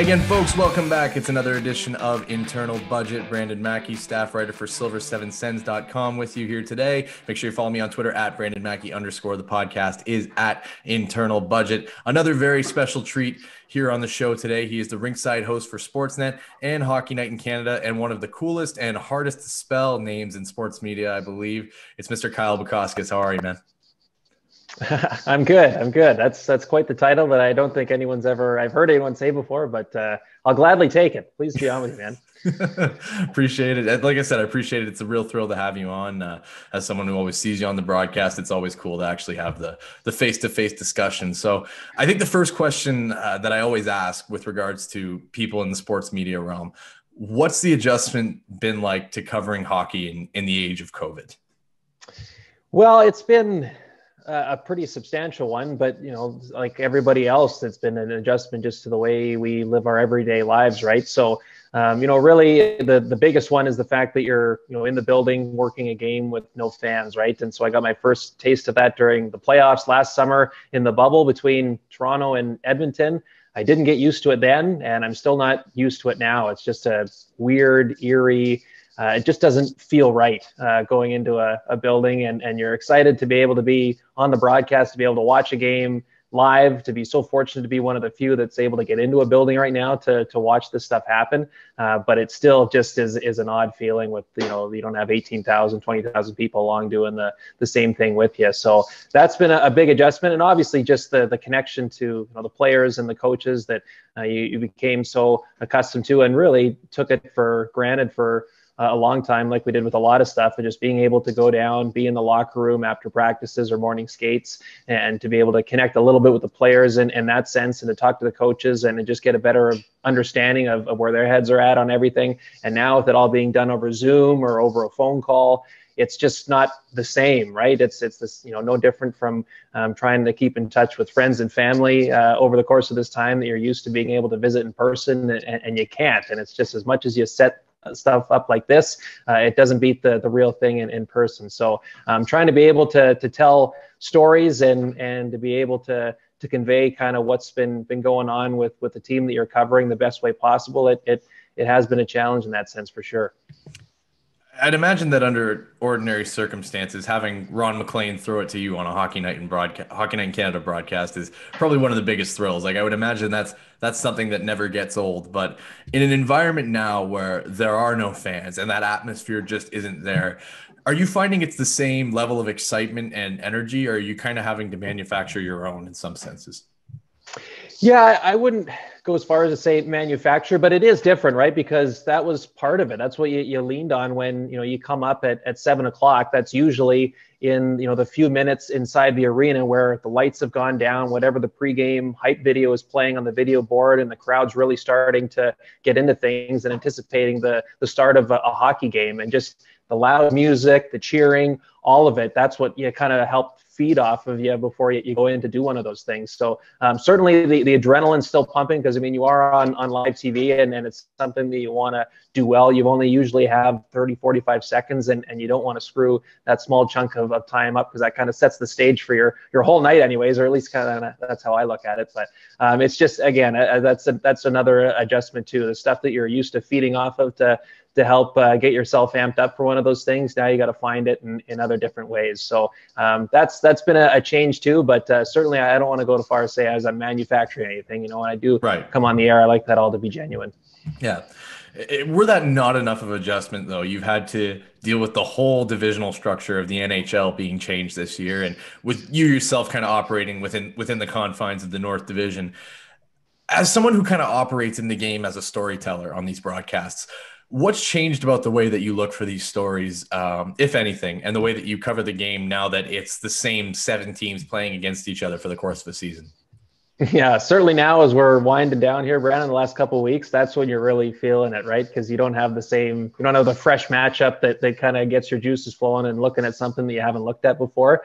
Again, folks, welcome back. It's another edition of Internal Budget. Brandon Mackey, staff writer for SilverSeven.com with you here today. Make sure you follow me on Twitter at Brandon Mackey _ the podcast is at Internal Budget. Another very special treat here on the show today. He is the ringside host for Sportsnet and Hockey Night in Canada and one of the coolest and hardest to spell names in sports media, I believe. It's Mr. Kyle Bukauskas. How are you, man? I'm good. That's quite the title that I don't think I've heard anyone say before, but I'll gladly take it. Please be on with me, man. Appreciate it. Like I said, I appreciate it. It's a real thrill to have you on. As someone who always sees you on the broadcast, it's always cool to actually have the face-to-face discussion. So I think the first question that I always ask with regards to people in the sports media realm, what's the adjustment been like to covering hockey in the age of COVID? Well, it's been a pretty substantial one, but you know, like everybody else, it's been an adjustment just to the way we live our everyday lives, right? So you know, really the biggest one is the fact that you're, you know, in the building working a game with no fans, right? And so I got my first taste of that during the playoffs last summer in the bubble between Toronto and Edmonton. I didn't get used to it then, and I'm still not used to it now. It's just a weird, eerie, it just doesn't feel right going into a building, and you're excited to be able to be on the broadcast, to be able to watch a game live, to be so fortunate to be one of the few that's able to get into a building right now to watch this stuff happen. But it still just is an odd feeling with, you know, you don't have 18,000, 20,000 people along doing the same thing with you. So that's been a big adjustment. And obviously just the connection to, you know, the players and the coaches that you became so accustomed to and really took it for granted for a long time, like we did with a lot of stuff, and just being able to go down, be in the locker room after practices or morning skates, and to be able to connect a little bit with the players in that sense, and to talk to the coaches and to just get a better understanding of where their heads are at on everything. And now with it all being done over Zoom or over a phone call, it's just not the same, right? It's this, you know, no different from trying to keep in touch with friends and family over the course of this time that you're used to being able to visit in person, and you can't. And it's just as much as you set stuff up like this, it doesn't beat the real thing in person. So I'm trying to be able to tell stories and to be able to convey kind of what's been going on with the team that you're covering the best way possible. It has been a challenge in that sense for sure. I'd imagine that under ordinary circumstances, having Ron McLean throw it to you on a Hockey Night in Canada broadcast is probably one of the biggest thrills. Like I would imagine that's something that never gets old. But in an environment now where there are no fans and that atmosphere just isn't there, are you finding it's the same level of excitement and energy, or are you kind of having to manufacture your own in some senses? Yeah, I wouldn't go as far as to say manufacture, but it is different, right? Because that was part of it. That's what you leaned on when, you know, you come up at 7:00. That's usually in, you know, the few minutes inside the arena where the lights have gone down, whatever the pregame hype video is playing on the video board, and the crowd's really starting to get into things and anticipating the start of a hockey game, and just the loud music, the cheering, all of it. That's what you kind of helped feed off of you before you go in to do one of those things. So certainly the adrenaline's still pumping, because I mean, you are on live TV, and it's something that you want to do well. You only usually have 30, 45 seconds, and you don't want to screw that small chunk of time up, because that kind of sets the stage for your whole night anyways, or at least kind of that's how I look at it. But it's just, again, that's another adjustment too. The stuff that you're used to feeding off of to help get yourself amped up for one of those things, now you got to find it in other different ways. So that's been a change too, but certainly I don't want to go too far as say as I'm manufacturing anything. You know, when I do come on the air, I like that all to be genuine. Yeah. Were that not enough of adjustment though, you've had to deal with the whole divisional structure of the NHL being changed this year, and with you yourself kind of operating within the confines of the North Division. As someone who kind of operates in the game as a storyteller on these broadcasts, what's changed about the way that you look for these stories, if anything, and the way that you cover the game now that it's the same 7 teams playing against each other for the course of a season? Yeah, certainly now as we're winding down here, Brandon, the last couple of weeks, that's when you're really feeling it, right? Because you don't have the fresh matchup that kind of gets your juices flowing and looking at something that you haven't looked at before.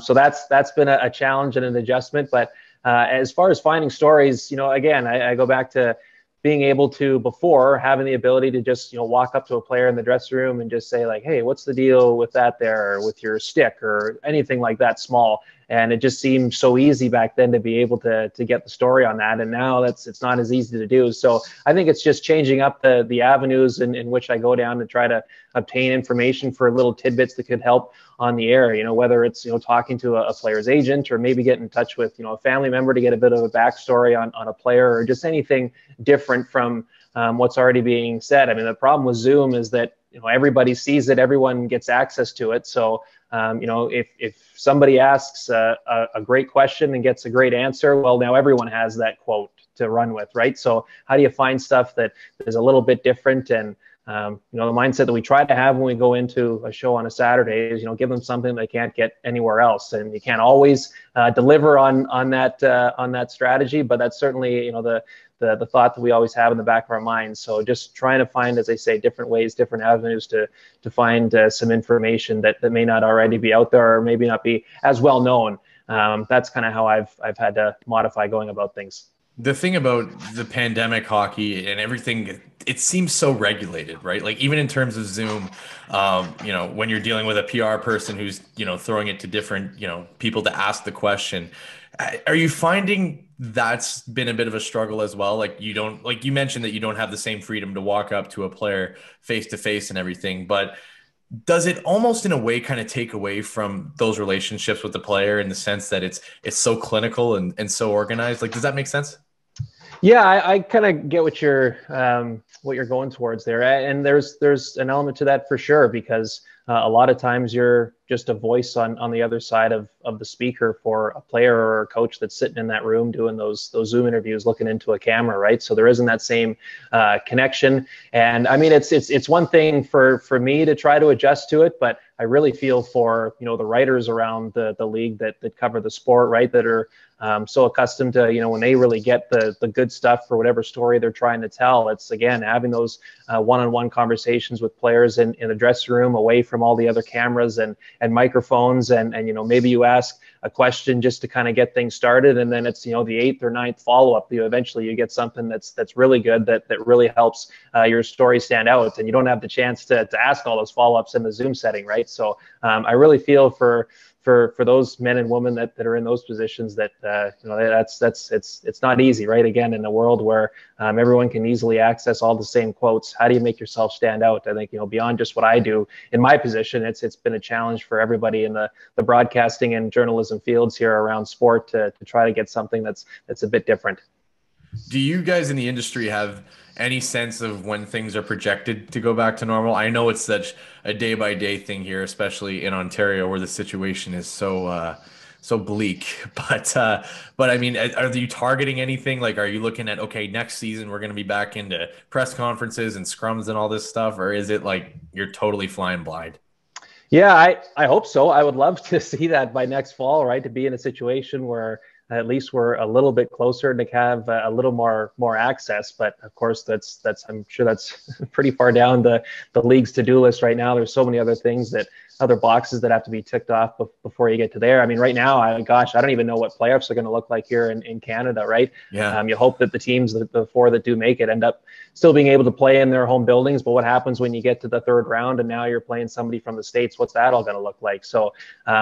So that's been a challenge and an adjustment. But as far as finding stories, you know, again, I go back to being able to, before, having the ability to just, you know, walk up to a player in the dressing room and just say like, hey, what's the deal with that there, or with your stick, or anything like that small. And it just seemed so easy back then to be able to get the story on that. And now it's not as easy to do. So I think it's just changing up the avenues in which I go down to try to obtain information for little tidbits that could help on the air, you know, whether it's, you know, talking to a player's agent or maybe get in touch with, you know, a family member to get a bit of a backstory on a player or just anything different from what's already being said. I mean, the problem with Zoom is that, you know, everybody sees it, everyone gets access to it. So, you know, if somebody asks a great question and gets a great answer, well, now everyone has that quote to run with, right? So how do you find stuff that is a little bit different? And, you know, the mindset that we try to have when we go into a show on a Saturday is, you know, give them something they can't get anywhere else. And you can't always deliver on that strategy, but that's certainly, you know, the thought that we always have in the back of our minds. So just trying to find, as I say, different ways, different avenues to find some information that may not already be out there or maybe not be as well known. That's kind of how I've had to modify going about things. The thing about the pandemic hockey and everything, it seems so regulated, right? Like even in terms of Zoom, you know, when you're dealing with a PR person who's, you know, throwing it to different, you know, people to ask the question, are you finding that's been a bit of a struggle as well? Like you don't, like you mentioned that you don't have the same freedom to walk up to a player face to face and everything, but does it almost in a way kind of take away from those relationships with the player in the sense that it's so clinical and so organized? Like, does that make sense? Yeah, I kind of get what you're going towards there, and there's an element to that for sure, because a lot of times you're just a voice on the other side of the speaker for a player or a coach that's sitting in that room doing those Zoom interviews, looking into a camera, right? So there isn't that same connection. And I mean, it's one thing for me to try to adjust to it, but I really feel for, you know, the writers around the league that cover the sport, right? That are so accustomed to, you know, when they really get the good stuff for whatever story they're trying to tell, it's again, having those one-on-one conversations with players in a dressing room away from all the other cameras and microphones. And, you know, maybe you ask a question just to kind of get things started. And then it's, you know, the 8th or 9th follow-up, you know, eventually you get something that's really good, that really helps your story stand out. And you don't have the chance to ask all those follow-ups in the Zoom setting, right? So I really feel for those men and women that are in those positions that, you know, it's not easy, right? Again, in a world where everyone can easily access all the same quotes, how do you make yourself stand out? I think, you know, beyond just what I do in my position, it's been a challenge for everybody in the broadcasting and journalism fields here around sport to try to get something that's a bit different. Do you guys in the industry have any sense of when things are projected to go back to normal? I know it's such a day-by-day thing here, especially in Ontario where the situation is so bleak. But I mean, are you targeting anything? Like, are you looking at, okay, next season we're going to be back into press conferences and scrums and all this stuff? Or is it like you're totally flying blind? Yeah, I hope so. I would love to see that by next fall, right? To be in a situation where at least we're a little bit closer and to have a little more access. But of course, I'm sure that's pretty far down the league's to-do list right now. There's so many other things other boxes that have to be ticked off before you get to there. I mean, right now, I don't even know what playoffs are going to look like here in Canada, right? Yeah. You hope that the teams, the four that do make it, end up still being able to play in their home buildings. But what happens when you get to the third round and now you're playing somebody from the States? What's that all going to look like? So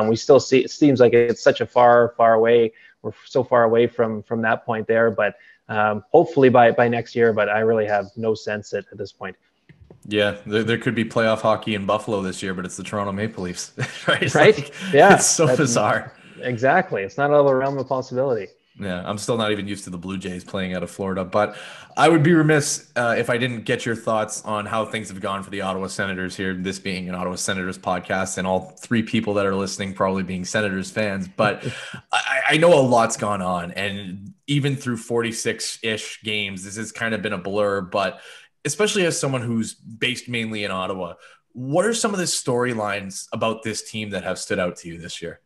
we still see, it seems like it's such a far away. We're so far away from that point there, but hopefully by next year, but I really have no sense at this point. Yeah, there could be playoff hockey in Buffalo this year, but it's the Toronto Maple Leafs, right? Right? Like, yeah. It's so bizarre. Exactly. It's not out of the realm of possibility. Yeah, I'm still not even used to the Blue Jays playing out of Florida, but I would be remiss if I didn't get your thoughts on how things have gone for the Ottawa Senators here, this being an Ottawa Senators podcast and all three people that are listening probably being Senators fans. But I know a lot's gone on, and even through 46-ish games, this has kind of been a blur, but especially as someone who's based mainly in Ottawa, what are some of the storylines about this team that have stood out to you this year?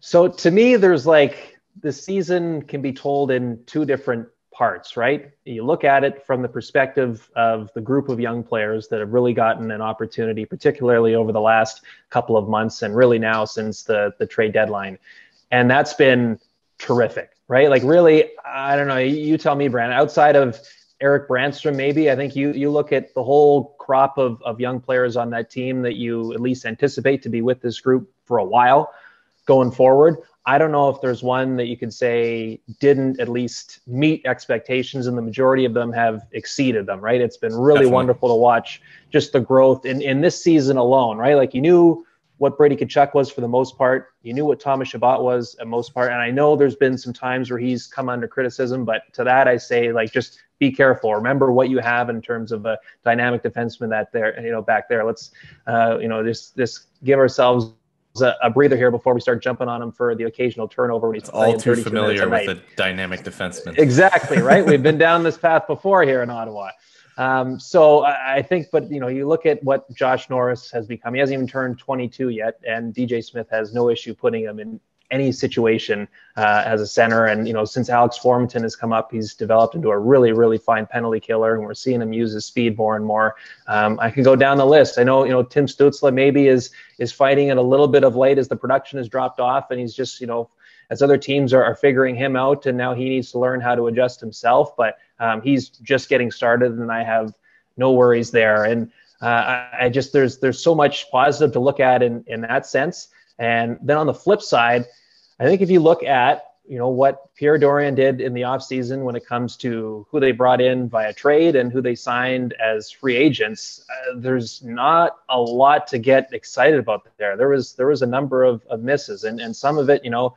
So to me, there's like the season can be told in two different parts, right? You look at it from the perspective of the group of young players that have really gotten an opportunity, particularly over the last couple of months and really now since the trade deadline. And that's been terrific, right? Like really, I don't know, you tell me, Brandon, outside of Erik Brännström, maybe. I think you look at the whole crop of young players on that team that you at least anticipate to be with this group for a while going forward. I don't know if there's one that you could say didn't at least meet expectations, and the majority of them have exceeded them, right? It's been really wonderful to watch just the growth in this season alone, right? Like, you knew what Brady Kachuk was for the most part. You knew what Thomas Chabot was at most part. And I know there's been some times where he's come under criticism, but to that I say, like, just be careful. Remember what you have in terms of a dynamic defenseman that there, you know, back there. Let's, just give ourselves a breather here before we start jumping on him for the occasional turnover. When he's all too familiar with the dynamic defenseman. Exactly, right? We've been down this path before here in Ottawa. So I think, but, you know, you look at what Josh Norris has become. He hasn't even turned 22 yet, and DJ Smith has no issue putting him in any situation as a center. And, you know, since Alex Formenton has come up, he's developed into a really, really fine penalty killer, and we're seeing him use his speed more and more. I can go down the list. I know, you know, Tim Stützle maybe is fighting it a little bit of late as the production has dropped off, and he's just, you know, as other teams are figuring him out, and now he needs to learn how to adjust himself. But he's just getting started, and I have no worries there. And I just, there's so much positive to look at in that sense. And then on the flip side, I think if you look at, you know, what Pierre Dorion did in the offseason when it comes to who they brought in via trade and who they signed as free agents, there's not a lot to get excited about there. There was a number of misses, and some of it, you know,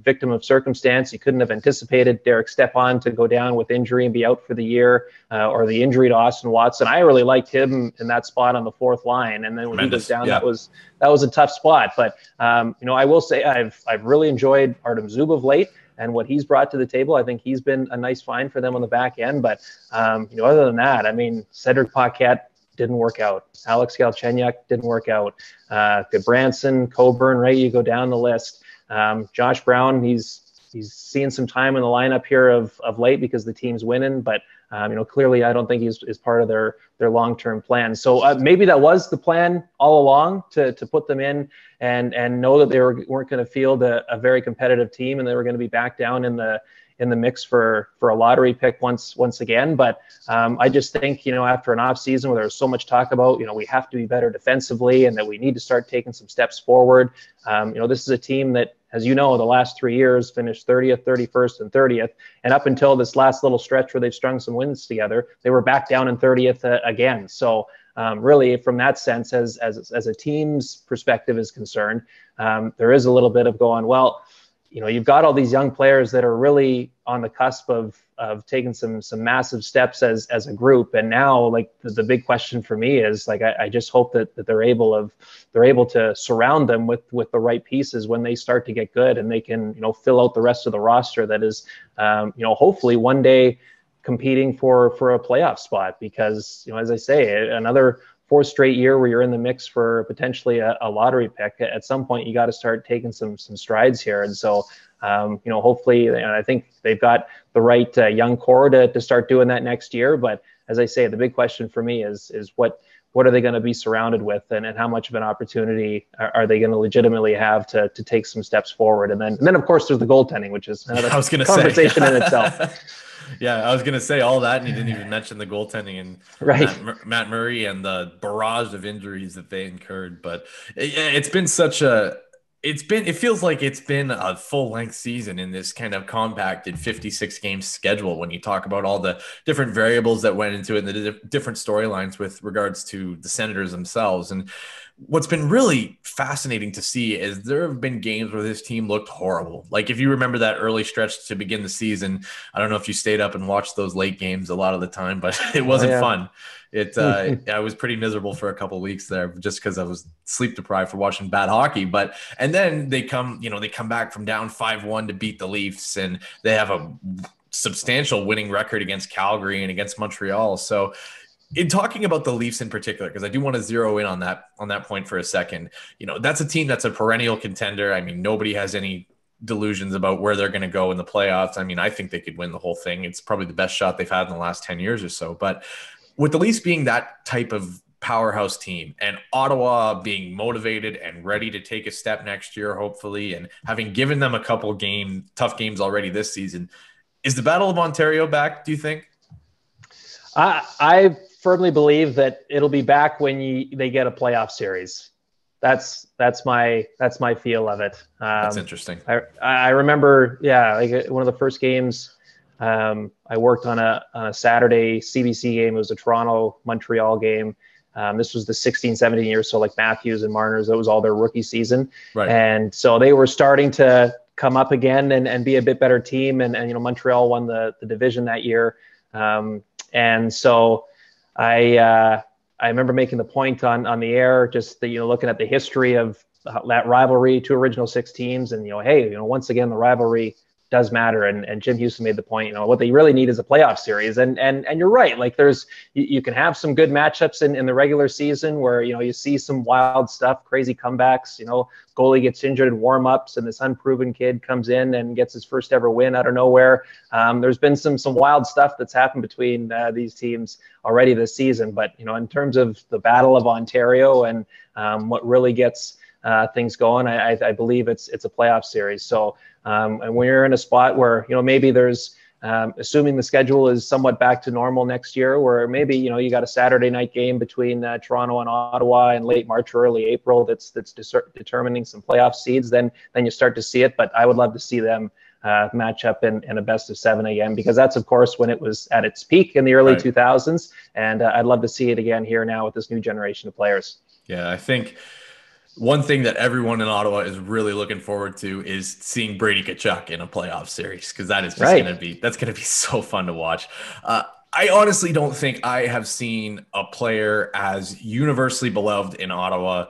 victim of circumstance. You couldn't have anticipated Derek Stepan to go down with injury and be out for the year, or the injury to Austin Watson. I really liked him in that spot on the fourth line, and then when he was down, that was a tough spot. But you know, I will say I've really enjoyed Artem Zub of late and what he's brought to the table. I think he's been a nice find for them on the back end. But you know, other than that, I mean, Cedric Paquette didn't work out. Alex Galchenyuk didn't work out. Branson Coburn, right? You go down the list. Josh Brown, he's seen some time in the lineup here of late because the team's winning, but you know, clearly I don't think he's part of their long-term plan. So maybe that was the plan all along, to put them in and know that they weren't going to field a very competitive team, and they were going to be back down in the mix for a lottery pick once again. But I just think, you know, after an offseason where there's so much talk about, you know, we have to be better defensively and that we need to start taking some steps forward. You know, this is a team that, as you know, the last 3 years finished 30th, 31st, and 30th. And up until this last little stretch where they've strung some wins together, they were back down in 30th again. So really, from that sense, as a team's perspective is concerned, there is a little bit of going, well, you know, you've got all these young players that are really on the cusp of taking some massive steps as a group. And now, like, the big question for me is, like, I just hope that they're able to surround them with the right pieces when they start to get good, and they can, you know, fill out the rest of the roster that is, you know, hopefully one day competing for a playoff spot. Because, you know, as I say, another fourth straight year where you're in the mix for potentially a lottery pick. At some point, you got to start taking some strides here. And so, you know, hopefully, and I think they've got the right young core to start doing that next year. But as I say, the big question for me is what are they going to be surrounded with, and how much of an opportunity are they going to legitimately have to take some steps forward? And then of course, there's the goaltending, which is another conversation in itself. Yeah, I was going to say all that, and you didn't even mention the goaltending and Matt Murray and the barrage of injuries that they incurred. But it feels like it's been a full length season in this kind of compacted 56 game schedule when you talk about all the different variables that went into it and the different storylines with regards to the Senators themselves. And what's been really fascinating to see is there have been games where this team looked horrible. Like, if you remember that early stretch to begin the season, I don't know if you stayed up and watched those late games a lot of the time, but it wasn't fun. I was pretty miserable for a couple of weeks there just because I was sleep deprived for watching bad hockey. But, and then they come back from down 5-1 to beat the Leafs, and they have a substantial winning record against Calgary and against Montreal. So, in talking about the Leafs in particular, because I do want to zero in on that point for a second, you know, that's a team that's a perennial contender. I mean, nobody has any delusions about where they're going to go in the playoffs. I mean, I think they could win the whole thing. It's probably the best shot they've had in the last 10 years or so. But with the Leafs being that type of powerhouse team, and Ottawa being motivated and ready to take a step next year, hopefully, and having given them a couple tough games already this season, is the Battle of Ontario back, do you think? I firmly believe that it'll be back when they get a playoff series. That's my feel of it. That's interesting. I remember, like one of the first games I worked on a Saturday CBC game. It was a Toronto Montreal game. This was the 16, 17 years. So like Matthews and Marner's, that was all their rookie season. Right. And so they were starting to come up again and be a bit better team. And you know, Montreal won the division that year. And so I remember making the point on the air, just looking at the history of that rivalry, two original six teams. And, once again, the rivalry does matter. And Jim Houston made the point, what they really need is a playoff series. And you're right. Like you can have some good matchups in the regular season where, you see some wild stuff, crazy comebacks, goalie gets injured in warm-ups and this unproven kid comes in and gets his first ever win out of nowhere. There's been some wild stuff that's happened between these teams already this season. But, in terms of the Battle of Ontario and what really gets things going, I believe it's a playoff series. So, and we're in a spot where, maybe there's, assuming the schedule is somewhat back to normal next year, where maybe, you got a Saturday night game between Toronto and Ottawa in late March or early April that's determining some playoff seeds, then you start to see it. But I would love to see them match up in a best of 7 again, because that's, of course, when it was at its peak in the early 2000s. And I'd love to see it again here now with this new generation of players. Yeah, I think one thing that everyone in Ottawa is really looking forward to is seeing Brady Kachuk in a playoff series, because that is just going to be so fun to watch. I honestly don't think I have seen a player as universally beloved in Ottawa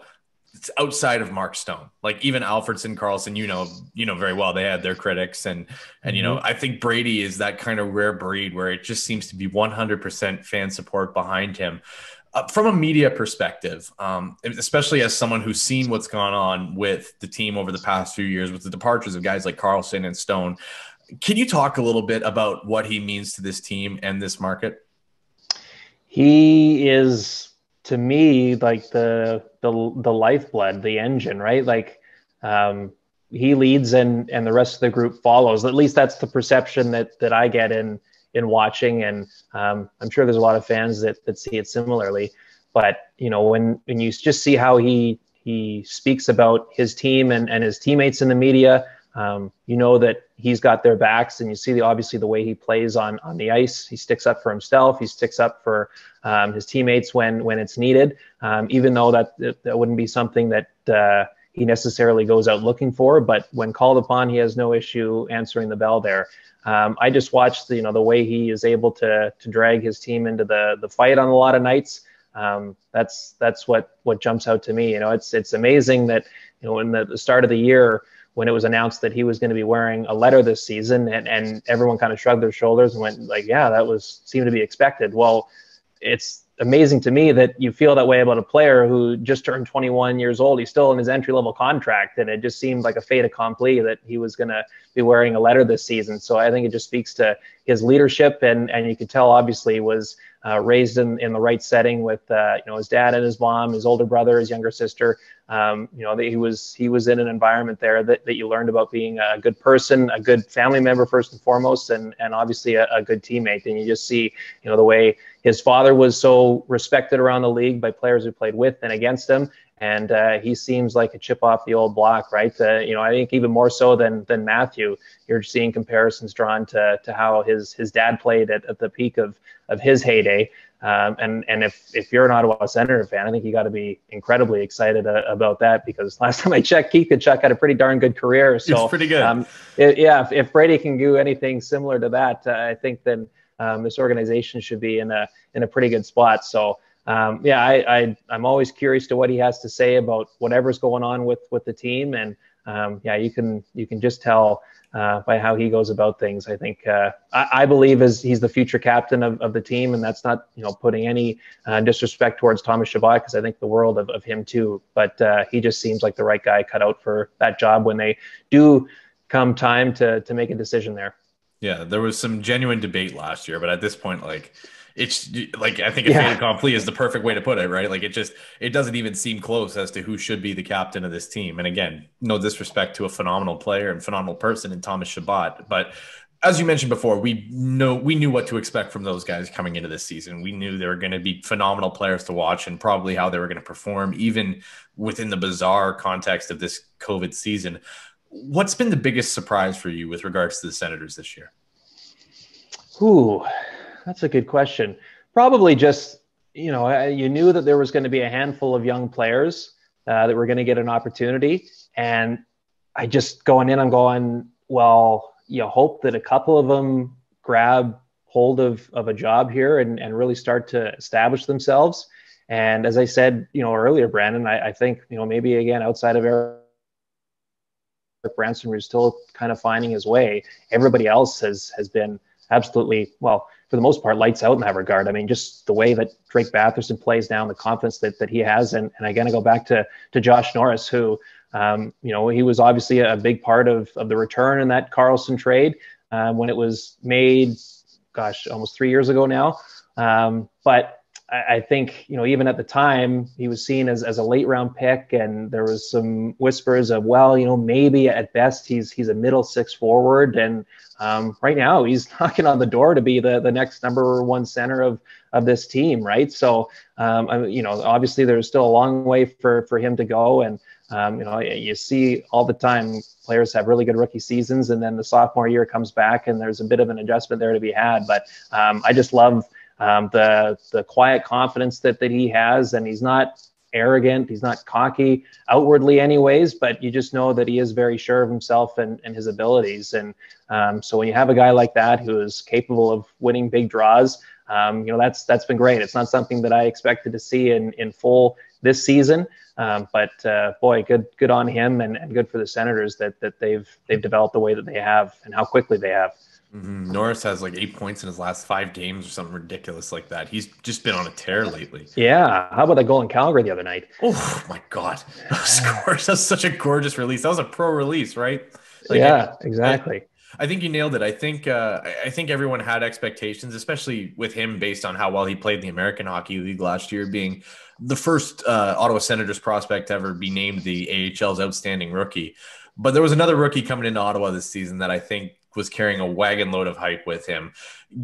outside of Mark Stone. Like even Alfredson, Karlsson, very well, they had their critics, and I think Brady is that kind of rare breed where it just seems to be 100% fan support behind him. From a media perspective, especially as someone who's seen what's gone on with the team over the past few years with the departures of guys like Karlsson and Stone, can you talk a little bit about what he means to this team and this market? He is, to me, like the lifeblood, the engine, right? Like he leads and the rest of the group follows. At least that's the perception that I get in watching. And I'm sure there's a lot of fans that see it similarly, but when you just see how he speaks about his team and his teammates in the media, that he's got their backs, and you see obviously the way he plays on the ice. He sticks up for himself. He sticks up for his teammates when it's needed, even though that wouldn't be something that he necessarily goes out looking for, but when called upon, he has no issue answering the bell there. I just watched the way he is able to drag his team into the fight on a lot of nights. That's what jumps out to me. It's amazing that in the start of the year when it was announced that he was going to be wearing a letter this season, and everyone kind of shrugged their shoulders and went like, yeah, that seemed to be expected. Well, it's amazing to me that you feel that way about a player who just turned 21 years old. He's still in his entry-level contract, and it just seemed like a fait accompli that he was going to be wearing a letter this season. So I think it just speaks to his leadership, and you could tell, obviously, was raised in the right setting with his dad and his mom, his older brother, his younger sister. That he was in an environment there that you learned about being a good person, a good family member first and foremost, and obviously a good teammate. And you just see the way his father was so respected around the league by players who played with and against him. And he seems like a chip off the old block, right? I think even more so than Matthew, you're seeing comparisons drawn to how his dad played at the peak of his heyday. And if you're an Ottawa Senator fan, I think you got to be incredibly excited about that, because last time I checked, Keith Tkachuk had a pretty darn good career. So it's pretty good. If Brady can do anything similar to that, I think then this organization should be in a pretty good spot. So I'm always curious to what he has to say about whatever's going on with the team, and you can just tell by how he goes about things. I think I believe he's the future captain of the team, and that's not putting any disrespect towards Thomas Chabot, because I think the world of him too. But he just seems like the right guy cut out for that job when they do come time to make a decision there. Yeah, there was some genuine debate last year, but at this point, it's like I think a fait accompli is the perfect way to put it, right? Like it doesn't even seem close as to who should be the captain of this team. And again, no disrespect to a phenomenal player and phenomenal person in Thomas Chabot, but as you mentioned before, we knew what to expect from those guys coming into this season. We knew they were going to be phenomenal players to watch and probably how they were going to perform, even within the bizarre context of this COVID season. What's been the biggest surprise for you with regards to the Senators this year? Ooh, that's a good question. Probably just, you know, you knew that there was going to be a handful of young players that were going to get an opportunity. And I just I'm going, well, you hope that a couple of them grab hold of a job here and really start to establish themselves. And as I said, you know, earlier, Brandon, I think, you know, maybe again, outside of Eric Brännström, who's still kind of finding his way, everybody else has been absolutely, well, for the most part, lights out in that regard. I mean, just the way that Drake Batherson plays now and the confidence that he has. And again, I go back to Josh Norris, who, you know, he was obviously a big part of the return in that Karlsson trade when it was made, gosh, almost 3 years ago now. But I think, you know, even at the time, he was seen as a late round pick, and there was some whispers of, well, you know, maybe at best he's a middle six forward. And right now he's knocking on the door to be the next number one center of this team, right? So, you know, obviously there's still a long way for him to go. And, you know, you see all the time players have really good rookie seasons, and then the sophomore year comes back and there's a bit of an adjustment there to be had. But I just love the quiet confidence that he has, and he's not arrogant. He's not cocky outwardly anyways, but you just know that he is very sure of himself and his abilities. And so when you have a guy like that who is capable of winning big draws, you know, that's been great. It's not something that I expected to see in full this season. But boy, good on him, and good for the Senators that they've developed the way that they have and how quickly they have. Mm-hmm. Norris has like 8 points in his last 5 games or something ridiculous like that. He's just been on a tear lately. Yeah. How about that goal in Calgary the other night? Oh my God. That's such a gorgeous release. That was a pro release, right? Like, yeah, exactly. I think you nailed it. I think everyone had expectations, especially with him, based on how well he played in the American Hockey League last year, being the first Ottawa Senators prospect to ever be named the AHL's outstanding rookie. But there was another rookie coming into Ottawa this season that I think was carrying a wagon load of hype with him.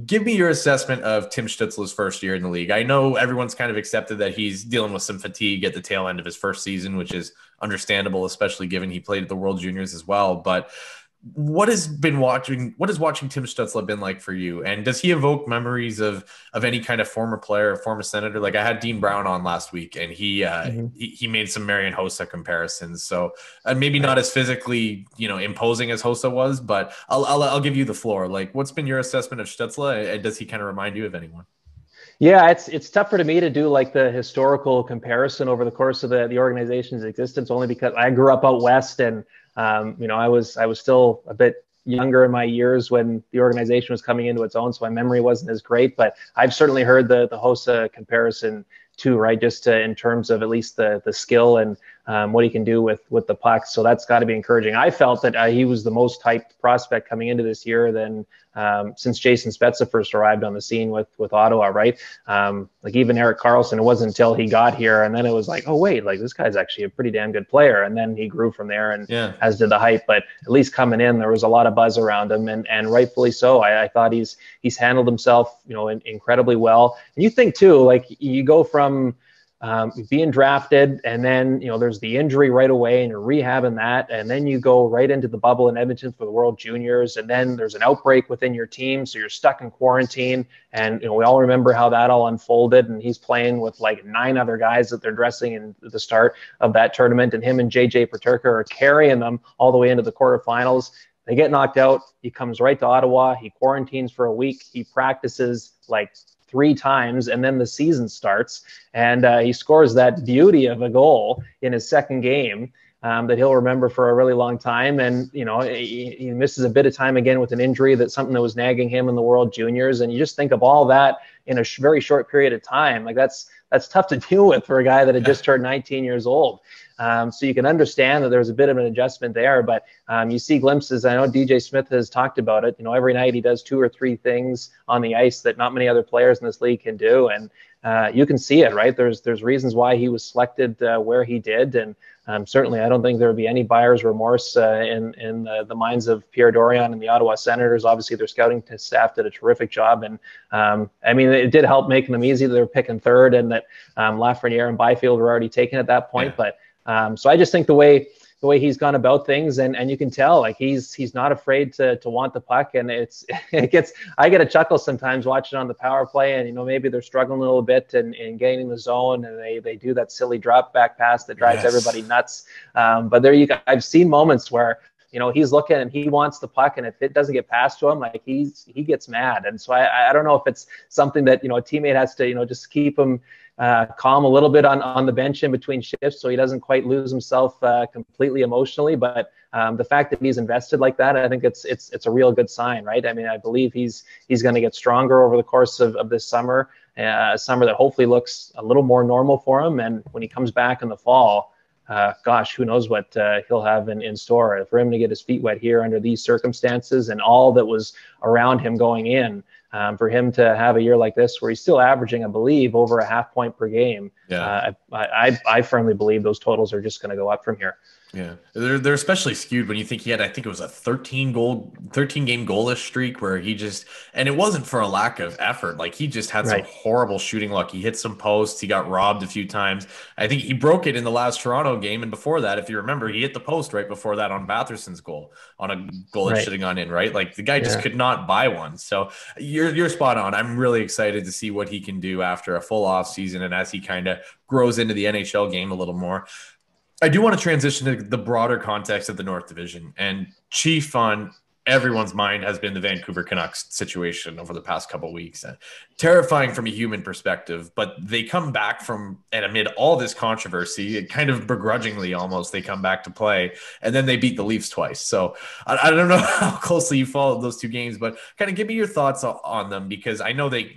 Give me your assessment of Tim Stützle's first year in the league. I know everyone's kind of accepted that he's dealing with some fatigue at the tail end of his first season, which is understandable, especially given he played at the World Juniors as well. But what has watching Tim Stützle been like for you? And does he evoke memories of any kind of former player or former Senator? Like, I had Dean Brown on last week, and he made some Marian Hossa comparisons. So maybe not as physically, you know, imposing as Hossa was, but I'll give you the floor. Like, what's been your assessment of Stützle, and does he kind of remind you of anyone? Yeah, it's tougher to me to do like the historical comparison over the course of the organization's existence, only because I grew up out West, and you know, I was still a bit younger in my years when the organization was coming into its own, so my memory wasn't as great. But I've certainly heard the Hossa comparison too, right? Just in terms of at least the skill and what he can do with the puck. So that's got to be encouraging. I felt that he was the most hyped prospect coming into this year since Jason Spezza first arrived on the scene with Ottawa, right? Like even Erik Karlsson, it wasn't until he got here, and then it was like, oh wait, like this guy's actually a pretty damn good player. And then he grew from there, and yeah, as did the hype. But at least coming in, there was a lot of buzz around him, and rightfully so. I thought he's handled himself, you know, incredibly well. And you think too, like you go from being drafted, and then, you know, there's the injury right away and you're rehabbing that, and then you go right into the bubble in Edmonton for the World Juniors, and then there's an outbreak within your team, so you're stuck in quarantine. And, you know, we all remember how that all unfolded, and he's playing with like 9 other guys that they're dressing in the start of that tournament, and him and JJ Peterka are carrying them all the way into the quarterfinals. They get knocked out. He comes right to Ottawa. He quarantines for a week. He practices like 3 times, and then the season starts, and he scores that beauty of a goal in his second game that he'll remember for a really long time. And, you know, he misses a bit of time again with an injury, that's something that was nagging him in the World Juniors. And you just think of all that in a very short period of time. Like that's tough to deal with for a guy that had just turned 19 years old. So you can understand that there's a bit of an adjustment there, but you see glimpses. I know DJ Smith has talked about it. You know, every night he does 2 or 3 things on the ice that not many other players in this league can do. And you can see it, right? There's reasons why he was selected where he did. And Certainly, I don't think there would be any buyer's remorse in the minds of Pierre Dorion and the Ottawa Senators. Obviously, their scouting staff did a terrific job. And, I mean, it did help making them easy. They were picking third, and that Lafreniere and Byfield were already taken at that point. Yeah. But so I just think the way he's gone about things, and you can tell, like, he's not afraid to want the puck, and I get a chuckle sometimes watching on the power play, and, you know, maybe they're struggling a little bit and gaining the zone, and they do that silly drop back pass that drives everybody nuts. But there you go. I've seen moments where, you know, he's looking and he wants the puck, and if it doesn't get passed to him, like, he gets mad. And so I don't know if it's something that, you know, a teammate has to, you know, just keep him calm a little bit on the bench in between shifts so he doesn't quite lose himself completely emotionally. But the fact that he's invested like that, I think it's a real good sign, right? I mean, I believe he's going to get stronger over the course of this summer, a summer that hopefully looks a little more normal for him. And when he comes back in the fall, gosh, who knows what he'll have in store. For him to get his feet wet here under these circumstances and all that was around him going in, for him to have a year like this where he's still averaging, I believe, over a half point per game. Yeah. I firmly believe those totals are just going to go up from here. Yeah, they're especially skewed when you think he had, I think it was a 13-game goalless streak where he just, and it wasn't for a lack of effort. Like, he just had some horrible shooting luck. He hit some posts. He got robbed a few times. I think he broke it in the last Toronto game. And before that, if you remember, he hit the post right before that on Batherson's goal, on a goal that's shitting on in, right? Like, the guy just could not buy one. So you're spot on. I'm really excited to see what he can do after a full off season and as he kind of grows into the NHL game a little more. I do want to transition to the broader context of the North Division, and chief on everyone's mind has been the Vancouver Canucks situation over the past couple of weeks. Terrifying from a human perspective, but they come back from, and amid all this controversy, kind of begrudgingly almost, they come back to play, and then they beat the Leafs twice. So I don't know how closely you followed those two games, but kind of give me your thoughts on them, because I know they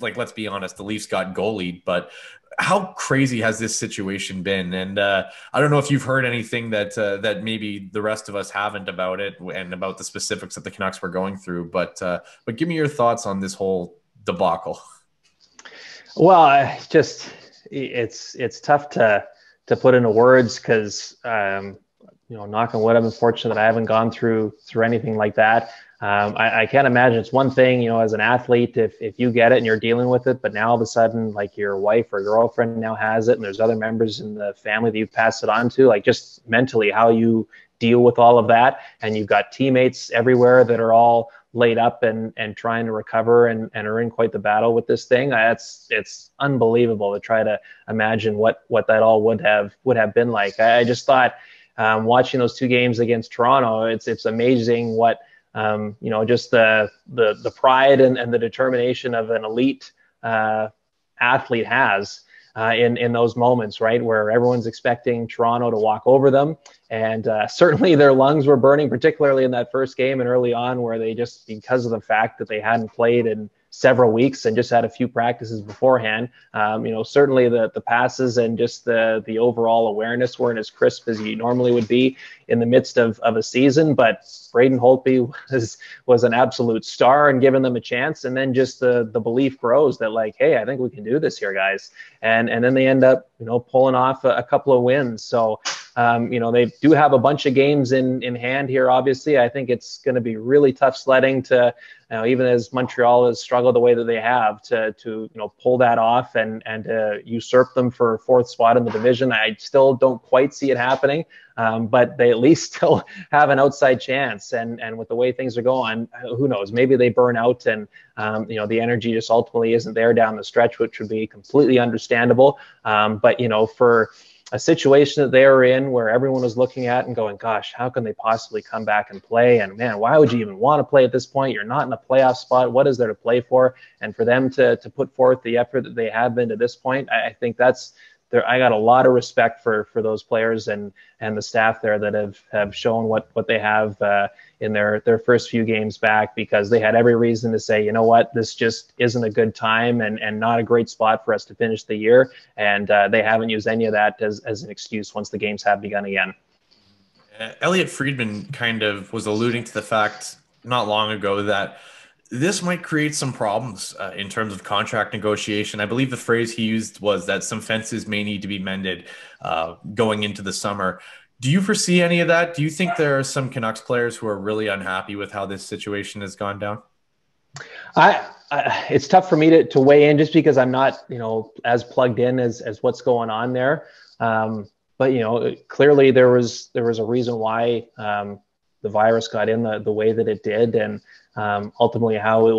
like, let's be honest, the Leafs got goalied, but how crazy has this situation been? And I don't know if you've heard anything that maybe the rest of us haven't about it and about the specifics that the Canucks were going through, but give me your thoughts on this whole debacle. Well, it's tough to put into words because, you know, knock on wood, I've been fortunate that I haven't gone through anything like that. I can't imagine. It's one thing, you know, as an athlete, if you get it and you're dealing with it, but now all of a sudden, like, your wife or girlfriend now has it, and there's other members in the family that you've passed it on to, like, just mentally how you deal with all of that. And you've got teammates everywhere that are all laid up and trying to recover and are in quite the battle with this thing. It's unbelievable to try to imagine what that all would have been like. I just thought, watching those two games against Toronto, it's amazing what, you know, just the pride and the determination of an elite athlete has in those moments, right, where everyone's expecting Toronto to walk over them. And certainly their lungs were burning, particularly in that first game and early on, where they just, because of the fact that they hadn't played in several weeks and just had a few practices beforehand, you know, certainly the passes and just the overall awareness weren't as crisp as you normally would be in the midst of a season. But Braden Holtby was an absolute star and giving them a chance. And then just the belief grows that, like, hey, I think we can do this here, guys. And then they end up, you know, pulling off a couple of wins. So, you know, they do have a bunch of games in hand here, obviously. I think it's going to be really tough sledding to, you know, even as Montreal has struggled the way that they have, to you know, pull that off and usurp them for fourth spot in the division. I still don't quite see it happening, but they at least still have an outside chance. And with the way things are going, who knows? Maybe they burn out and, you know, the energy just ultimately isn't there down the stretch, which would be completely understandable. But, you know, for a situation that they were in where everyone was looking at and going, gosh, how can they possibly come back and play? And man, why would you even want to play at this point? You're not in a playoff spot. What is there to play for? And for them to put forth the effort that they have been to this point, I think that's there. I got a lot of respect for those players and the staff there that have shown what they have in their first few games back, because they had every reason to say, you know what, this just isn't a good time and not a great spot for us to finish the year. And they haven't used any of that as an excuse once the games have begun again. Elliot Friedman kind of was alluding to the fact not long ago that this might create some problems in terms of contract negotiation. I believe the phrase he used was that some fences may need to be mended going into the summer. Do you foresee any of that? Do you think there are some Canucks players who are really unhappy with how this situation has gone down? It's tough for me to weigh in just because I'm not, as plugged in as what's going on there. But, clearly there was a reason why the virus got in the way that it did, and ultimately how it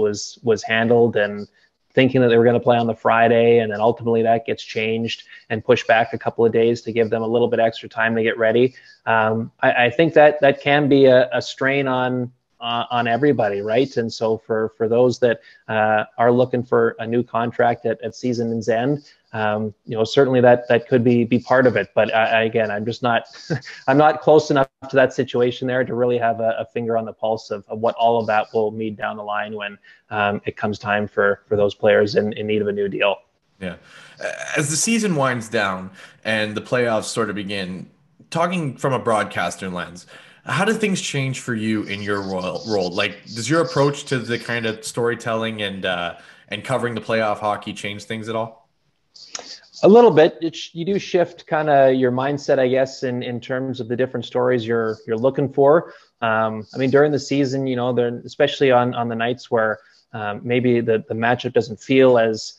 was handled, and thinking that they were going to play on the Friday, and then ultimately that gets changed and pushed back a couple of days to give them a little bit extra time to get ready. I think that can be a strain on everybody, right? And so for those that are looking for a new contract at season's end, certainly that could be part of it. But again, I'm just not I'm not close enough to that situation there to really have a finger on the pulse of what all of that will mean down the line when it comes time for those players in need of a new deal. Yeah. As the season winds down and the playoffs sort of begin, talking from a broadcaster lens, how do things change for you in your role? Like, does your approach to the kind of storytelling and covering the playoff hockey change things at all? A little bit. You do shift kind of your mindset, I guess, in terms of the different stories you're looking for. During the season, especially on the nights where maybe the matchup doesn't feel as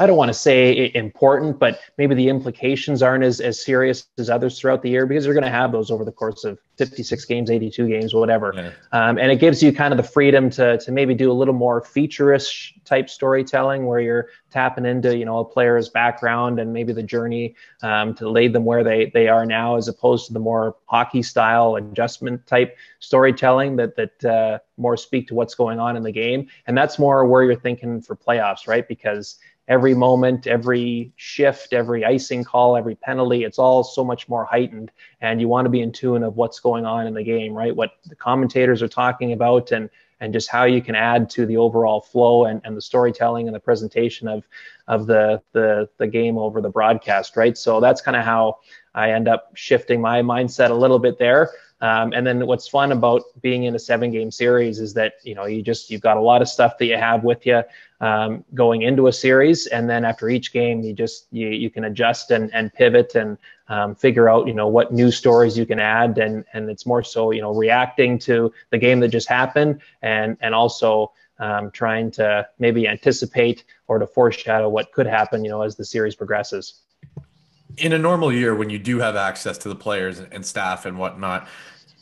I don't want to say important, but maybe the implications aren't as serious as others throughout the year, because you're going to have those over the course of 56 games, 82 games, whatever. Yeah. And it gives you kind of the freedom to maybe do a little more feature-ish type storytelling, where you're tapping into, a player's background and maybe the journey to lead them where they are now, as opposed to the more hockey style adjustment type storytelling that more speak to what's going on in the game. And that's more where you're thinking for playoffs, right? Because every moment, every shift, every icing call, every penalty, it's all so much more heightened, and you want to be in tune of what's going on in the game, right? What the commentators are talking about and just how you can add to the overall flow and the storytelling and the presentation of the game over the broadcast, right? So that's kind of how I end up shifting my mindset a little bit there. And then what's fun about being in a 7-game series is that, you've got a lot of stuff that you have with you going into a series. And then after each game, you can adjust and pivot and figure out, what new stories you can add. And it's more so, reacting to the game that just happened and also trying to maybe anticipate or to foreshadow what could happen, as the series progresses. In a normal year, when you do have access to the players and staff and whatnot,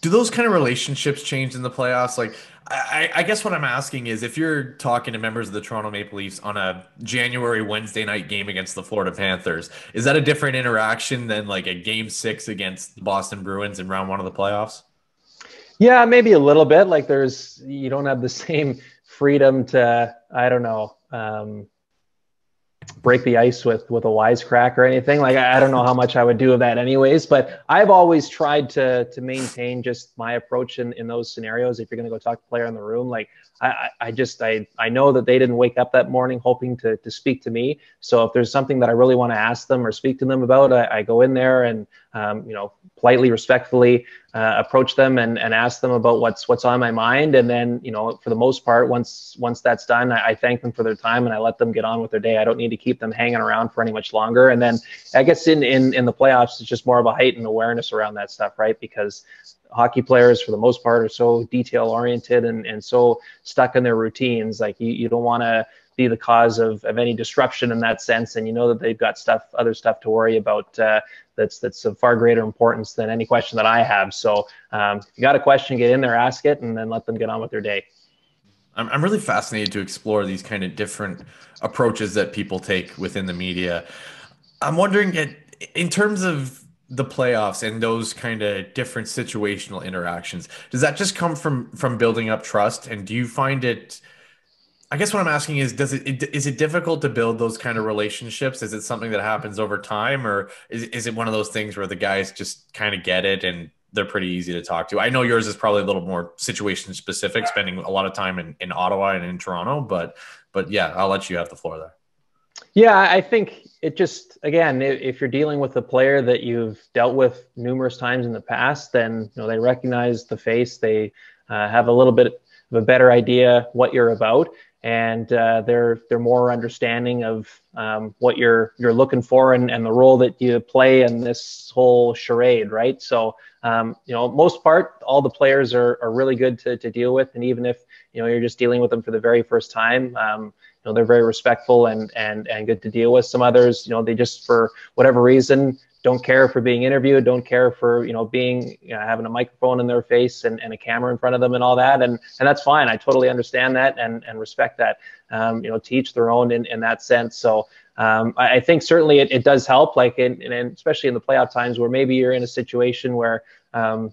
do those kind of relationships change in the playoffs? Like, I guess what I'm asking is, if you're talking to members of the Toronto Maple Leafs on a January Wednesday night game against the Florida Panthers, is that a different interaction than like a Game 6 against the Boston Bruins in round 1 of the playoffs? Yeah, maybe a little bit. Like, you don't have the same freedom to, I don't know, break the ice with a wisecrack or anything. Like, I don't know how much I would do of that anyways, but I've always tried to maintain just my approach in those scenarios. If you're going to go talk to a player in the room, like I know that they didn't wake up that morning hoping to speak to me. So if there's something that I really want to ask them or speak to them about, I go in there and, politely, respectfully approach them and ask them about what's on my mind. And then, for the most part, once that's done, I thank them for their time and I let them get on with their day. I don't need to keep them hanging around for any much longer. And then I guess in the playoffs, it's just more of a heightened awareness around that stuff, right? Because hockey players, for the most part, are so detail oriented and so stuck in their routines. Like, you don't want to be the cause of any disruption in that sense. And that they've got other stuff to worry about that's of far greater importance than any question that I have. So if you got a question, get in there, ask it, and then let them get on with their day. I'm really fascinated to explore these kind of different approaches that people take within the media. I'm wondering, in terms of the playoffs and those kind of different situational interactions, does that just come from building up trust? And do you find it, I guess what I'm asking is, is it difficult to build those kind of relationships? Is it something that happens over time, or is it one of those things where the guys just kind of get it and they're pretty easy to talk to? I know yours is probably a little more situation specific, spending a lot of time in Ottawa and in Toronto, but yeah, I'll let you have the floor there. Yeah, I think it just, again, if you're dealing with a player that you've dealt with numerous times in the past, then they recognize the face, they have a little bit have a better idea what you're about, and they're more understanding of what you're looking for and the role that you play in this whole charade, right? So you know, most part, all the players are really good to deal with, and even if you know you're just dealing with them for the very first time, you know, they're very respectful and good to deal with. Some others, you know, they just for whatever reason don't care for being interviewed, don't care for, you know, being, you know, having a microphone in their face and a camera in front of them and all that. And that's fine. I totally understand that and respect that, you know, to each their own in that sense. So I think certainly it does help, like, and especially in the playoff times where maybe you're in a situation where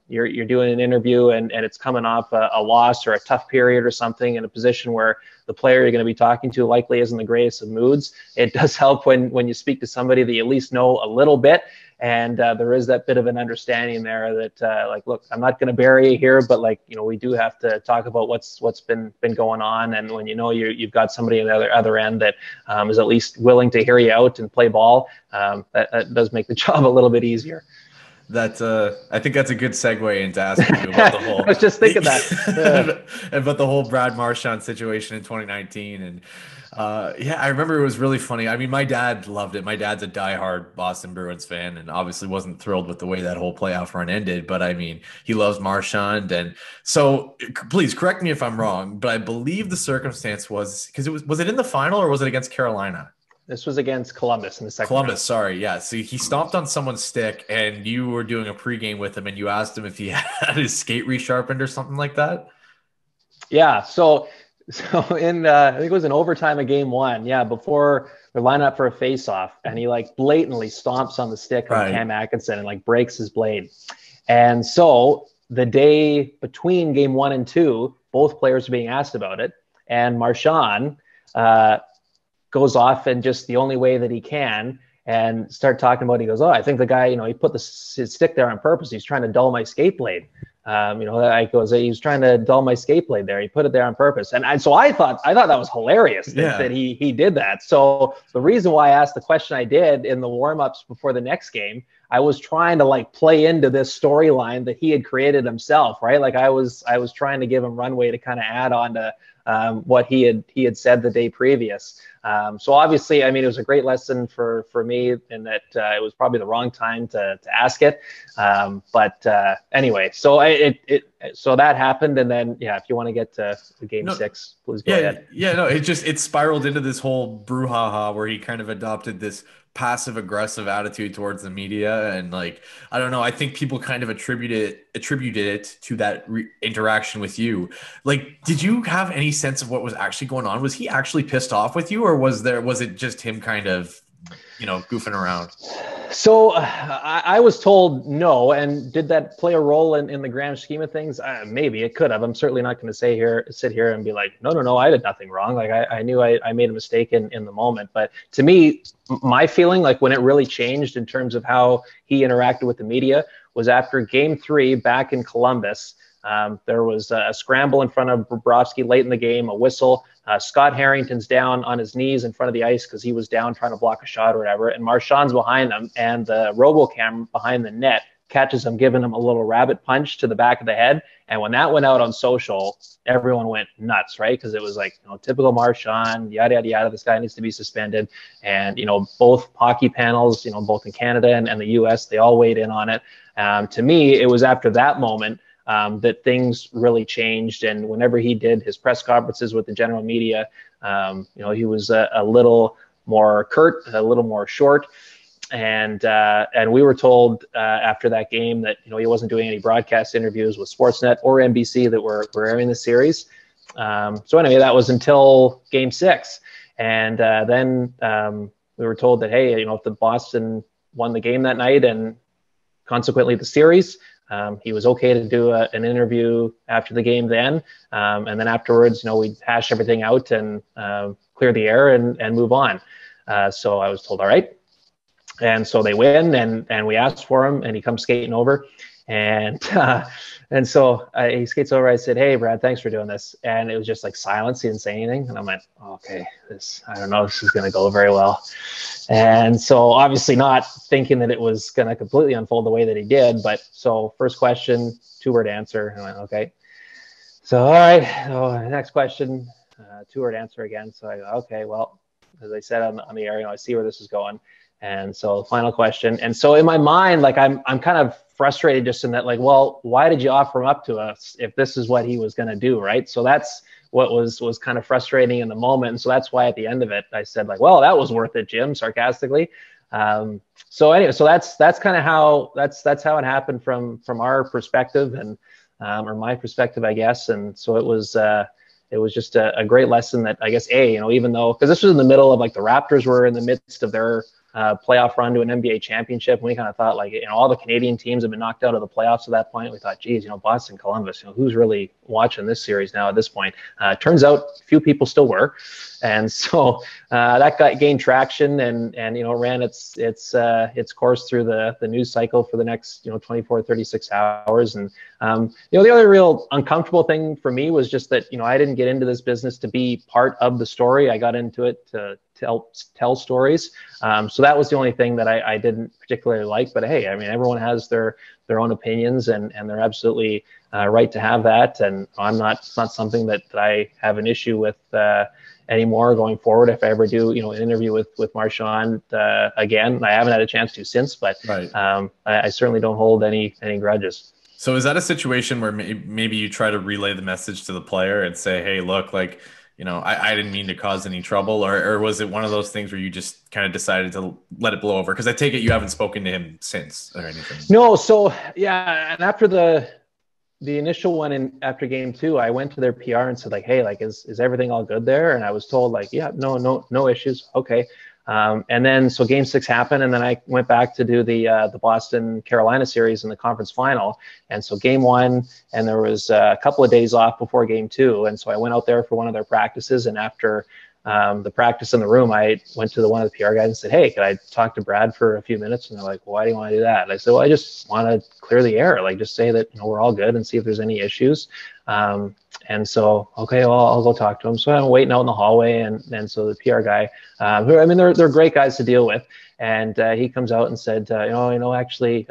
you're doing an interview and it's coming off a loss or a tough period or something, in a position where the player you're going to be talking to likely isn't the greatest of moods. It does help when you speak to somebody that you at least know a little bit, and there is that bit of an understanding there that like, look, I'm not going to bury you here, but like, you know, we do have to talk about what's been going on. And when you know you've got somebody on the other end that is at least willing to hear you out and play ball, that does make the job a little bit easier. That I think that's a good segue into asking you about the whole. I was just thinking that about the whole Brad Marchand situation in 2019, and yeah, I remember it was really funny. I mean, my dad loved it. My dad's a diehard Boston Bruins fan, and obviously wasn't thrilled with the way that whole playoff run ended. But I mean, he loves Marchand, and so please correct me if I'm wrong, but I believe the circumstance was because was it in the final or was it against Carolina? This was against Columbus in the second round. Sorry. Yeah. So he stomped on someone's stick and you were doing a pregame with him and you asked him if he had his skate resharpened or something like that. Yeah. So in, I think it was in overtime of game one. Yeah. Before they're lining up for a faceoff, and he like blatantly stomps on the stick on Cam Atkinson and like breaks his blade. And so the day between game one and two, both players were being asked about it, and Marchand, goes off and just the only way that he can and start talking about it. He goes, oh, I think the guy, you know, he put his stick there on purpose. He's trying to dull my skate blade. You know, I goes, he was trying to dull my skate blade there. He put it there on purpose. And so I thought that was hilarious that he did that. So the reason why I asked the question I did in the warmups before the next game, I was trying to like play into this storyline that he had created himself, right? Like I was trying to give him runway to kind of add on to what he had said the day previous. So obviously, I mean, it was a great lesson for me in that it was probably the wrong time to ask it. But anyway, so so that happened. And then, yeah, if you want to get to game six, please go ahead. Yeah, no, it spiraled into this whole brouhaha where he kind of adopted this passive aggressive attitude towards the media, and like, I don't know, I think people kind of attributed it to that interaction with you. Like, did you have any sense of what was actually going on? Was he actually pissed off with you, or was it just him kind of, you know, goofing around? So I was told no. And did that play a role in the grand scheme of things? Maybe it could have. I'm certainly not going to sit here and be like, no, I did nothing wrong. Like I knew I made a mistake in the moment. But to me, my feeling, like when it really changed in terms of how he interacted with the media, was after game three back in Columbus. There was a scramble in front of Bobrovsky late in the game, a whistle. Scott Harrington's down on his knees in front of the ice because he was down trying to block a shot or whatever. And Marchand's behind him, and the RoboCam behind the net catches him, giving him a little rabbit punch to the back of the head. And when that went out on social, everyone went nuts, right? Because it was like, you know, typical Marchand, yada, yada, yada, this guy needs to be suspended. And, you know, both hockey panels, you know, both in Canada and the U.S., they all weighed in on it. To me, it was after that moment that things really changed. And whenever he did his press conferences with the general media, you know, he was a little more curt, a little more short. And we were told after that game that, you know, he wasn't doing any broadcast interviews with Sportsnet or NBC that were airing the series. So anyway, that was until game six. And then we were told that, hey, you know, if the Boston won the game that night and consequently the series, he was okay to do an interview after the game then. And then afterwards, you know, we'd hash everything out and clear the air and move on. So I was told, all right. And so they win, and we asked for him, and he comes skating over. And so he skates over. I said, hey, Brad, thanks for doing this. And it was just like silence. He didn't say anything. And I'm like, okay, I don't know if this is going to go very well. And so obviously not thinking that it was going to completely unfold the way that he did. But so first question, two-word answer. And I went, okay. So, all right. So next question, two-word answer again. So I go, okay, well, as I said on the air, you know, I see where this is going. And so final question. And so in my mind, like I'm kind of frustrated just in that, like, well, why did you offer him up to us if this is what he was going to do? Right. So that's what was kind of frustrating in the moment. And so that's why at the end of it, I said like, well, that was worth it, Jim, sarcastically. So anyway, so that's kind of how that's how it happened from our perspective and, or my perspective, I guess. And so it was just a great lesson that I guess, you know, even though, cause this was in the middle of like the Raptors were in the midst of their, playoff run to an NBA championship. And we kind of thought like, you know, all the Canadian teams have been knocked out of the playoffs at that point. We thought, geez, you know, Boston, Columbus, you know, who's really watching this series now at this point? Turns out few people still were. And so that got gained traction and, you know, ran its course through the news cycle for the next, you know, 24, 36 hours. And, you know, the other real uncomfortable thing for me was just that, you know, I didn't get into this business to be part of the story. I got into it to tell stories. So that was the only thing that I didn't particularly like, but hey, I mean, everyone has their own opinions and they're absolutely right to have that. And I'm not, it's not something that I have an issue with anymore going forward. If I ever do, you know, an interview with Marchand again, I haven't had a chance to since, but right. I certainly don't hold any grudges. So is that a situation where maybe you try to relay the message to the player and say, hey, look, like, you know, I didn't mean to cause any trouble, or was it one of those things where you just kind of decided to let it blow over? Because I take it you haven't spoken to him since or anything. No, so yeah, and after the initial one in after game two, I went to their PR and said like, hey, like is everything all good there? And I was told like, yeah, no issues, okay. And then so game six happened, and then I went back to do the Boston Carolina series in the conference final. And so game one, and there was a couple of days off before game two. And so I went out there for one of their practices. And after the practice in the room, I went to one of the PR guys and said, hey, can I talk to Brad for a few minutes? And they're like, why do you want to do that? And I said, well, I just want to clear the air, like just say that, you know, we're all good and see if there's any issues. And so, okay, well, I'll go talk to him. So I'm waiting out in the hallway. And so the PR guy, who, I mean, they're great guys to deal with. And he comes out and said, actually,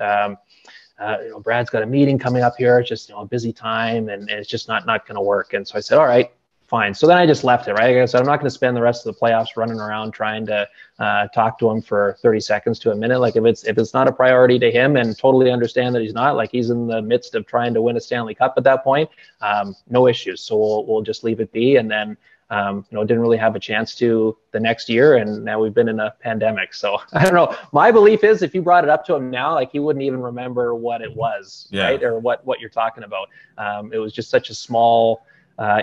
Brad's got a meeting coming up here. It's just, you know, a busy time and it's just not going to work. And so I said, all right, fine. So then I just left it, right? I said, I'm not going to spend the rest of the playoffs running around trying to talk to him for 30 seconds to a minute. Like if it's not a priority to him, and totally understand that he's not, like he's in the midst of trying to win a Stanley Cup at that point, no issues. So we'll just leave it be. And then, didn't really have a chance to the next year. And now we've been in a pandemic. So I don't know. My belief is if you brought it up to him now, like he wouldn't even remember what it was, right? Or what you're talking about. It was just such a small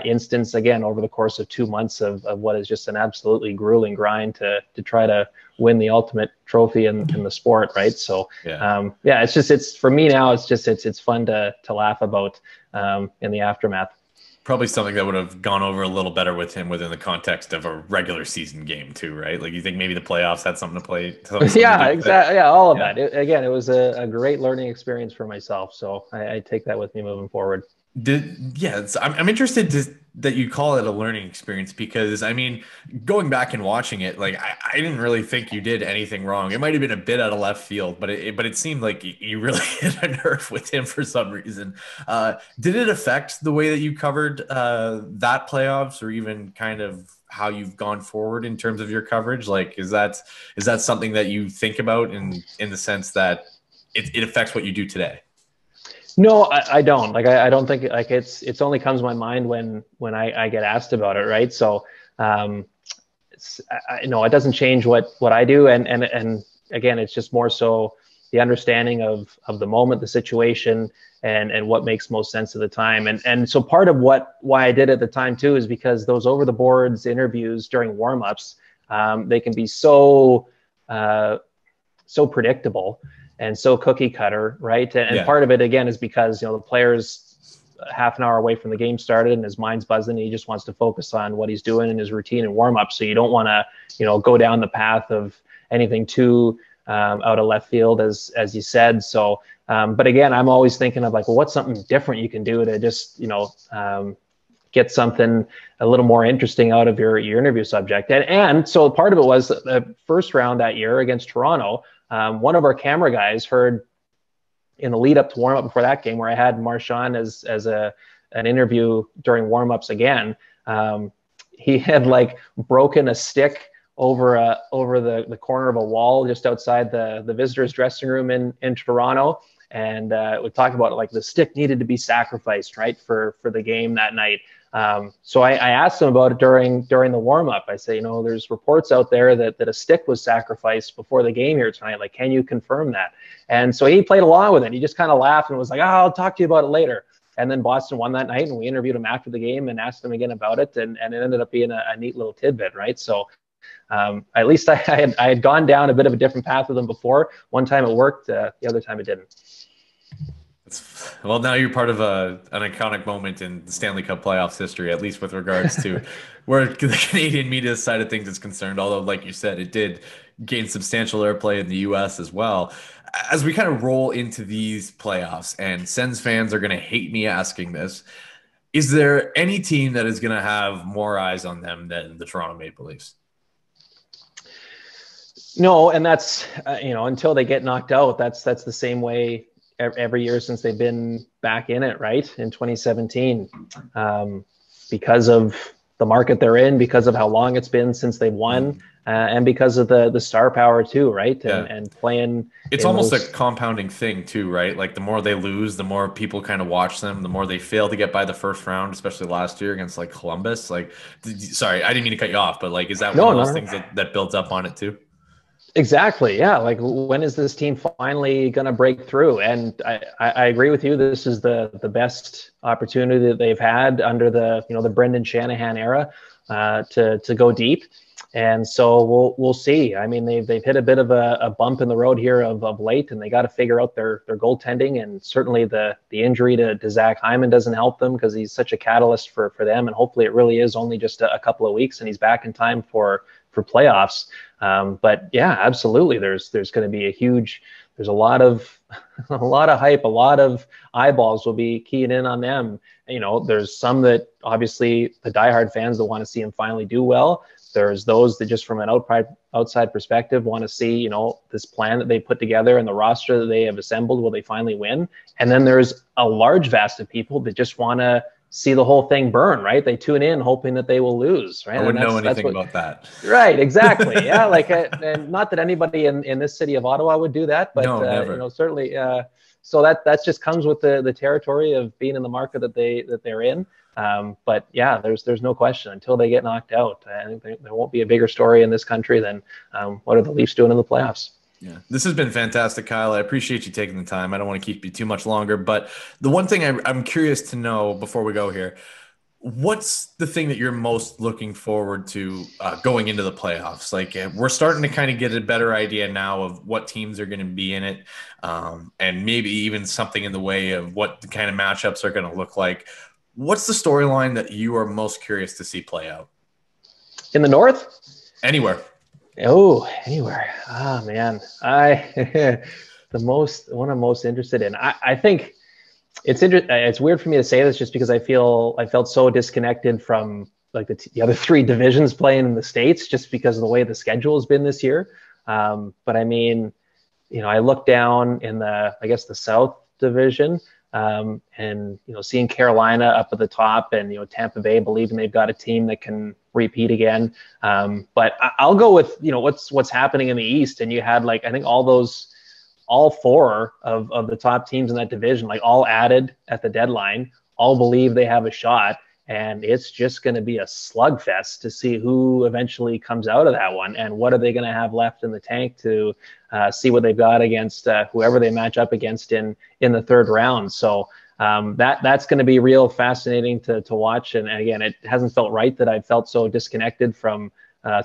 instance again over the course of 2 months of what is just an absolutely grueling grind to try to win the ultimate trophy in the sport, right? So it's for me now, it's fun to laugh about in the aftermath. Probably something that would have gone over a little better with him within the context of a regular season game too, right? Like you think maybe the playoffs had something to play. Exactly. Yeah, all of that. It was a great learning experience for myself. So I take that with me moving forward. I'm interested that you call it a learning experience, because I mean, going back and watching it, like I didn't really think you did anything wrong. It might have been a bit out of left field, but it seemed like you really hit a nerve with him for some reason. Did it affect the way that you covered that playoffs, or even kind of how you've gone forward in terms of your coverage? Like, is that something that you think about in the sense that it affects what you do today? No, I don't. Like, I don't think, like, it's only comes to my mind when I get asked about it, right? So, no, it doesn't change what I do. And again, it's just more so the understanding of the moment, the situation, and what makes most sense at the time. And so part of why I did at the time too, is because those over the boards interviews during warmups, they can be so predictable and so cookie cutter, right? And part of it again is because, you know, the player's half an hour away from the game started and his mind's buzzing and he just wants to focus on what he's doing in his routine and warm up. So you don't want to, you know, go down the path of anything too out of left field, as you said. So, but again, I'm always thinking of like, well, what's something different you can do to just, you know, get something a little more interesting out of your interview subject. And so part of it was the first round that year against Toronto. One of our camera guys heard in the lead up to warm up before that game, where I had Marchand as a an interview during warmups again. He had like broken a stick over the corner of a wall just outside the visitors' dressing room in Toronto. And we talked about like the stick needed to be sacrificed, right, for the game that night. So I asked him about it during the warm-up. I said, you know, there's reports out there that a stick was sacrificed before the game here tonight. Like, can you confirm that? And so he played along with it. He just kind of laughed and was like, oh, I'll talk to you about it later. And then Boston won that night, and we interviewed him after the game and asked him again about it. And it ended up being a neat little tidbit, right? So at least I had gone down a bit of a different path with him before. One time it worked, the other time it didn't. Well, now you're part of an iconic moment in the Stanley Cup Playoffs history, at least with regards to where the Canadian media side of things is concerned. Although, like you said, it did gain substantial airplay in the U.S. as well. As we kind of roll into these playoffs, and Sens fans are going to hate me asking this, is there any team that is going to have more eyes on them than the Toronto Maple Leafs? No, and that's, until they get knocked out, that's the same way every year since they've been back in it, right? In 2017, because of the market they're in, because of how long it's been since they've won, and because of the star power too, right? Yeah. And playing. It's almost a compounding thing too, right? Like the more they lose, the more people kind of watch them, the more they fail to get by the first round, especially last year against like Columbus. Like, sorry, I didn't mean to cut you off, but like, is that one of those things that builds up on it too? Exactly. Yeah. Like, when is this team finally going to break through? And I agree with you. This is the best opportunity that they've had under the Brendan Shanahan era, to go deep. And so we'll see. I mean, they've hit a bit of a bump in the road here of late, and they got to figure out their goaltending. And certainly the injury to Zach Hyman doesn't help them, because he's such a catalyst for them. And hopefully it really is only just a couple of weeks and he's back in time for playoffs. But yeah, absolutely. There's going to be there's a lot of hype, a lot of eyeballs will be keying in on them. There's some that obviously the diehard fans that want to see him finally do well. There's those that just from an outside perspective want to see, this plan that they put together and the roster that they have assembled, will they finally win? And then there's a large vast of people that just want to see the whole thing burn, right? They tune in hoping that they will lose, right? I wouldn't know anything about that. Right, exactly. Yeah, like, and not that anybody in this city of Ottawa would do that, but no, never. Certainly. So that just comes with the territory of being in the market that they're in. But yeah, there's no question, until they get knocked out, I think there won't be a bigger story in this country than what are the Leafs doing in the playoffs. Yeah, this has been fantastic, Kyle. I appreciate you taking the time. I don't want to keep you too much longer, but the one thing I'm curious to know before we go here, what's the thing that you're most looking forward to going into the playoffs? Like, we're starting to kind of get a better idea now of what teams are going to be in it, and maybe even something in the way of what the kind of matchups are going to look like. What's the storyline that you are most curious to see play out? In the North? Anywhere. Oh, anywhere. Ah, man. One I'm most interested in. I think it's weird for me to say this, just because I felt so disconnected from like the other three divisions playing in the States, just because of the way the schedule has been this year. But I mean, I look down in the South Division, and, seeing Carolina up at the top, and, Tampa Bay believing they've got a team that can repeat again. But I'll go with, what's happening in the East. And you had like, I think all four of the top teams in that division, like all added at the deadline, all believe they have a shot. And it's just going to be a slugfest to see who eventually comes out of that one, and what are they going to have left in the tank to see what they've got against whoever they match up against in the third round. So that's going to be real fascinating to watch. And again, it hasn't felt right that I've felt so disconnected from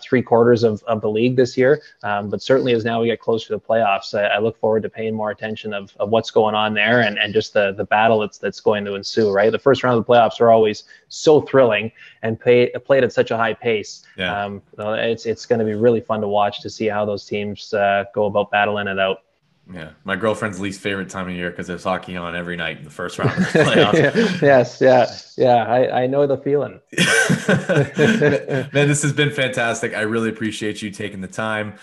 three quarters of the league this year. But certainly as now we get closer to the playoffs, I look forward to paying more attention of what's going on there, and just the battle that's going to ensue, right? The first round of the playoffs are always so thrilling and played at such a high pace. Yeah. It's going to be really fun to watch, to see how those teams go about battling it out. Yeah, my girlfriend's least favorite time of year because there's hockey on every night in the first round of the playoffs. Yes, yeah. I know the feeling. Man, this has been fantastic. I really appreciate you taking the time.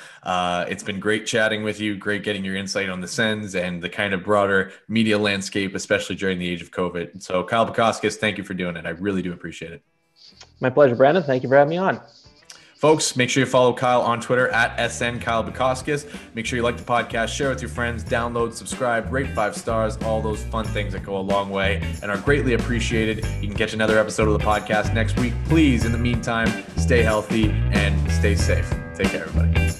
It's been great chatting with you, great getting your insight on the Sens and the kind of broader media landscape, especially during the age of COVID. So Kyle Bukauskas, thank you for doing it. I really do appreciate it. My pleasure, Brandon. Thank you for having me on. Folks, make sure you follow Kyle on Twitter at @SNKyleBukauskas. Make sure you like the podcast, share with your friends, download, subscribe, rate 5 stars, all those fun things that go a long way and are greatly appreciated. You can catch another episode of the podcast next week. Please, in the meantime, stay healthy and stay safe. Take care, everybody.